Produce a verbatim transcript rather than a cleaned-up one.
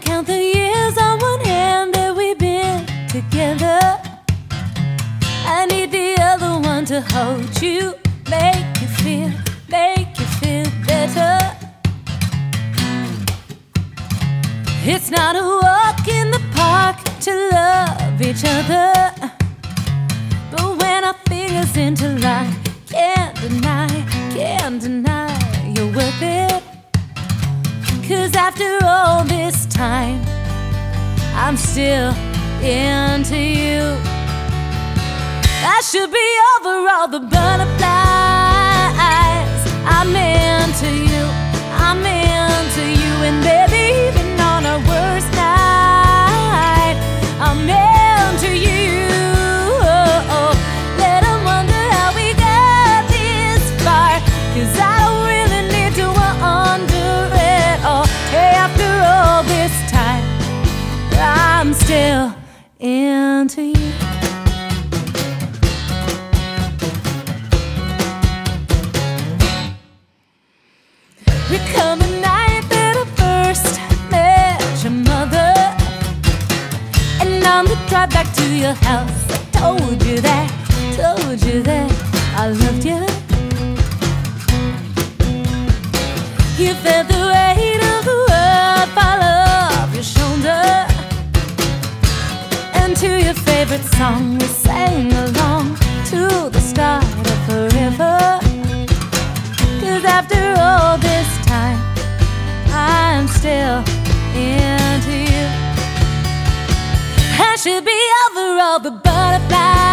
can count the years on one hand that we've been together. I need the other one to hold you, make you feel, make you feel better. It's not a walk in the park to love each other, but when our fingers interlock, can't deny, can't deny you're worth it. Cause after all this time, I'm still into you. I should be over all the butterflies. I'm into you, I'm into you. And baby, even on our worst night, I'm into you. Oh, oh. Let them wonder how we got this far, cause I don't really need to wonder at all. Hey, after all this time, I'm still into you. Recall the night that I first met your mother, and on the drive back to your house, I told you that, told you that I loved you. You felt the weight of the world fall off your shoulder, and to your favorite song we sang along to the start of forever. Cause after all this time, I'm still into you. I should be over all the butterflies.